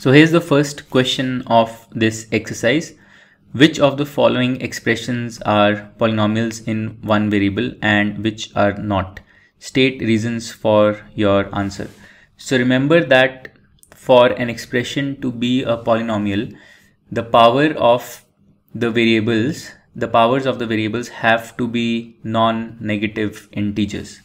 So here's the first question of this exercise. Which of the following expressions are polynomials in one variable and which are not? State reasons for your answer. So remember that for an expression to be a polynomial, the powers of the variables have to be non-negative integers.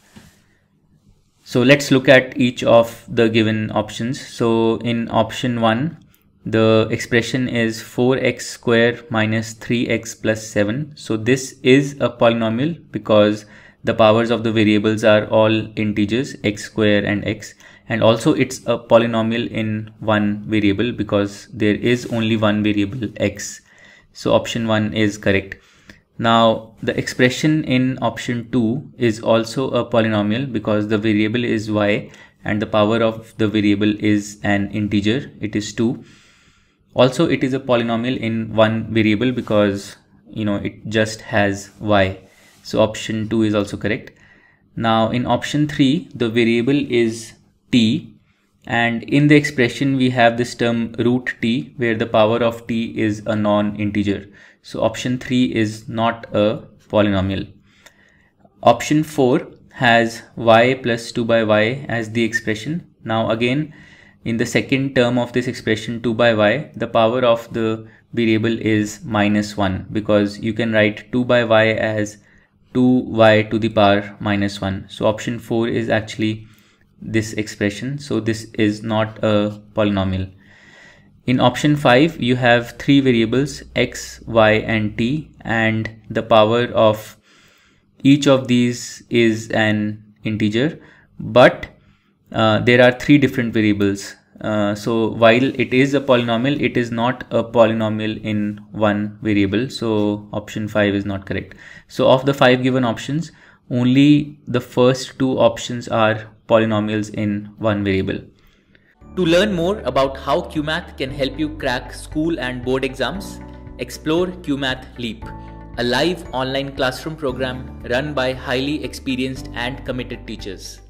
So let's look at each of the given options. So in option 1, the expression is 4x squared minus 3x plus 7. So this is a polynomial because the powers of the variables are all integers, x squared and x. And also it's a polynomial in one variable because there is only one variable x. So option 1 is correct. Now the expression in option 2 is also a polynomial because the variable is y and the power of the variable is an integer. It is 2. Also it is a polynomial in one variable because it just has y. So option 2 is also correct. Now in option 3 the variable is t and in the expression we have this term root t where the power of t is a non-integer. So option 3 is not a polynomial. Option 4 has y plus 2 by y as the expression. Now again in the second term of this expression 2 by y the power of the variable is minus 1 because you can write 2 by y as 2y to the power minus 1. So option 4 is actually this expression. So this is not a polynomial. In option 5 you have three variables x, y and t and the power of each of these is an integer, but there are three different variables. So while it is a polynomial, it is not a polynomial in one variable. So option 5 is not correct. So of the 5 given options, only the first two options are polynomials in one variable. To learn more about how Cuemath can help you crack school and board exams, explore Cuemath Leap, a live online classroom program run by highly experienced and committed teachers.